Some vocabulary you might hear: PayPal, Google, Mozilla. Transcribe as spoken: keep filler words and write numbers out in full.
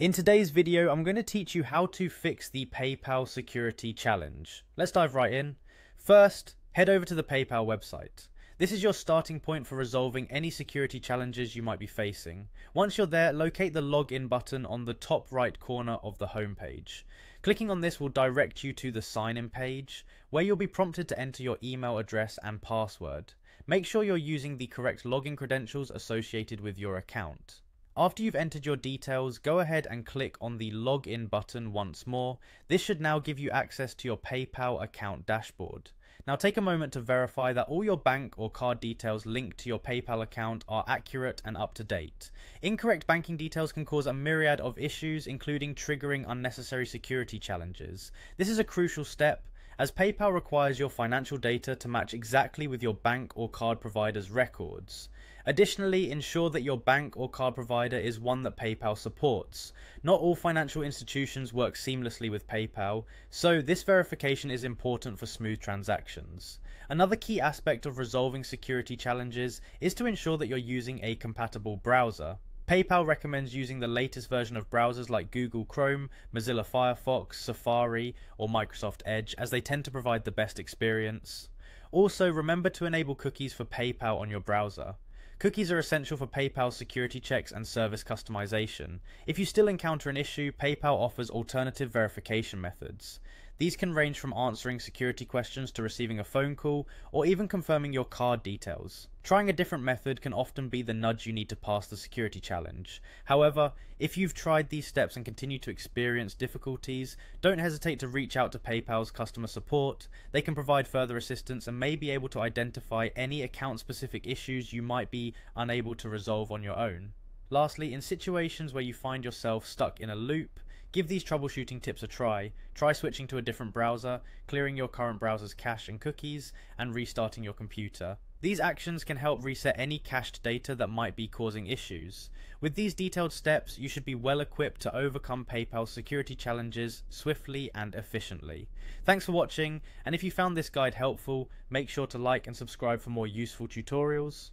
In today's video, I'm going to teach you how to fix the PayPal security challenge. Let's dive right in. First, head over to the PayPal website. This is your starting point for resolving any security challenges you might be facing. Once you're there, locate the login button on the top right corner of the homepage. Clicking on this will direct you to the sign-in page, where you'll be prompted to enter your email address and password. Make sure you're using the correct login credentials associated with your account. After you've entered your details, go ahead and click on the login button once more. This should now give you access to your PayPal account dashboard. Now take a moment to verify that all your bank or card details linked to your PayPal account are accurate and up to date. Incorrect banking details can cause a myriad of issues, including triggering unnecessary security challenges. This is a crucial step, as PayPal requires your financial data to match exactly with your bank or card provider's records. Additionally, ensure that your bank or card provider is one that PayPal supports. Not all financial institutions work seamlessly with PayPal, so this verification is important for smooth transactions. Another key aspect of resolving security challenges is to ensure that you're using a compatible browser. PayPal recommends using the latest version of browsers like Google Chrome, Mozilla Firefox, Safari, or Microsoft Edge, as they tend to provide the best experience. Also, remember to enable cookies for PayPal on your browser. Cookies are essential for PayPal security checks and service customization. If you still encounter an issue, PayPal offers alternative verification methods. These can range from answering security questions to receiving a phone call, or even confirming your card details. Trying a different method can often be the nudge you need to pass the security challenge. However, if you've tried these steps and continue to experience difficulties, don't hesitate to reach out to PayPal's customer support. They can provide further assistance and may be able to identify any account-specific issues you might be unable to resolve on your own. Lastly, in situations where you find yourself stuck in a loop, give these troubleshooting tips a try. Try switching to a different browser, clearing your current browser's cache and cookies, and restarting your computer. These actions can help reset any cached data that might be causing issues. With these detailed steps, you should be well equipped to overcome PayPal's security challenges swiftly and efficiently. Thanks for watching, and if you found this guide helpful, make sure to like and subscribe for more useful tutorials.